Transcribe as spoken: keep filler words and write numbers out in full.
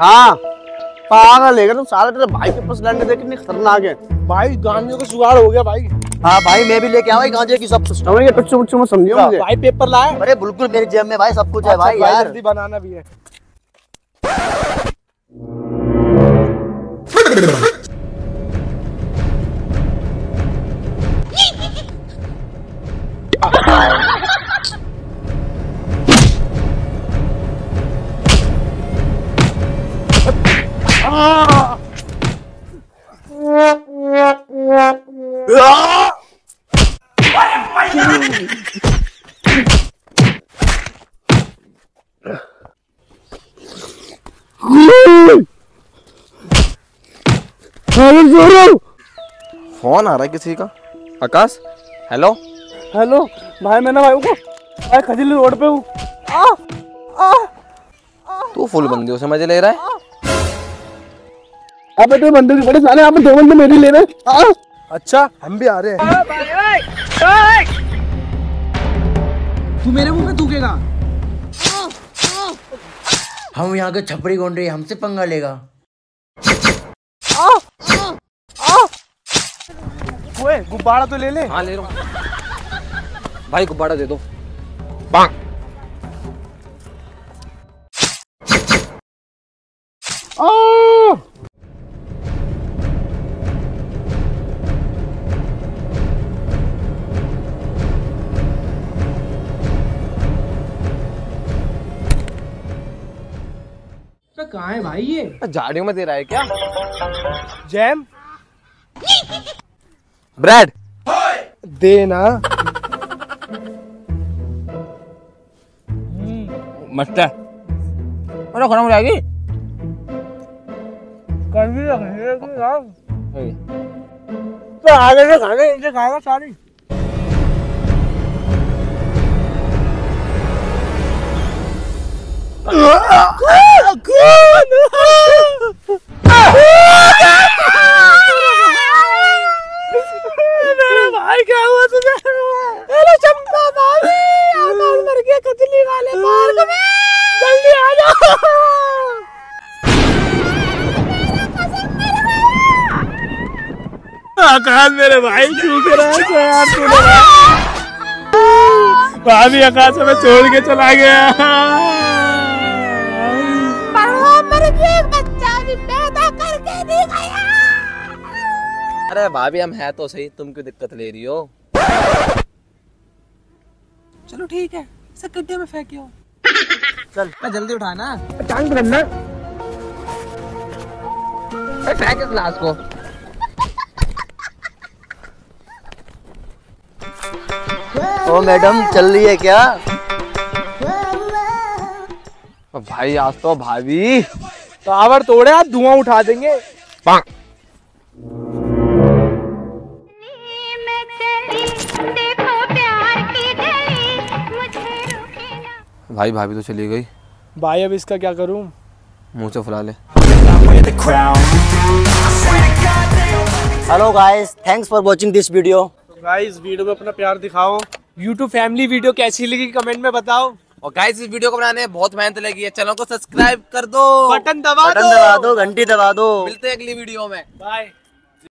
हाँ पागल है क्या तुम सारे, तेरे भाई के पर्सनैलिटी देख कितनी खतरनाक है भाई। गांजे को जुगाड़ हो गया भाई। हाँ भाई मैं भी लेके आऊँ गांजे की सब सिस्टम है, समझियो मुझे। भाई पेपर लाए? अरे बिल्कुल मेरी जेब में भाई सब कुछ है भाई यार। बनाना भी है। फोन आ रहा है किसी का। आकाश हेलो हेलो भाई, मैं ना भाई को भाई खजली रोड पे हूँ। तू फुल बंदियों से मजे ले रहा है। अबे तो बंदे बड़े साले, आप दो बंदे मेरी ले रहे हैं। अच्छा हम भी आ रहे हैं। तू मेरे मुंह में थूकेगा। हम यहाँ के छपरी गोंडे, हमसे पंगा लेगा। ओए गुब्बारा तो ले ले। हाँ ले रहा हूँ भाई, गुब्बारा दे दो। कहाँ है भाई ये? झाड़ियों में दे रहा है क्या? जैम ब्रेड देना। मस्त है। अरे खराब हो जाएगी। कड़वी रखनी तो आगे से खाने, इनसे खाएगा सारी। भाई क्या हुआ तुझे? अरे चंपा भाभी, आकाश मर गया कजली वाले पार्क में। जल्दी आ जाओ। आकाश मेरे भाई चूक रहा है भाभी, आकाश हमें छोड़ के चला गया। अरे भाभी हम हैं तो सही, तुम क्यों दिक्कत ले रही हो? चलो ठीक है, इसे गड्ढे में फेंकियो। चल जल्दी उठाना, टांग पकड़ना। फेंक इस ग्लास को। ओ मैडम चल रही है क्या? भाई आज तो भाभी पावर तोड़े, आप धुआं उठा देंगे। भाई भाभी तो चली गई भाई, अब इसका क्या करूं? मुंह से फुला ले। Hello guys, thanks for watching this video. Guys video में अपना प्यार दिखाओ। यूट्यूब फैमिली वीडियो कैसी लगी कमेंट में बताओ। और गाइस इस वीडियो को बनाने में बहुत मेहनत लगी है, चैनल को सब्सक्राइब कर दो, बटन दबा दो, बटन दबा दो, घंटी दबा दो। मिलते हैं अगली वीडियो में, बाय।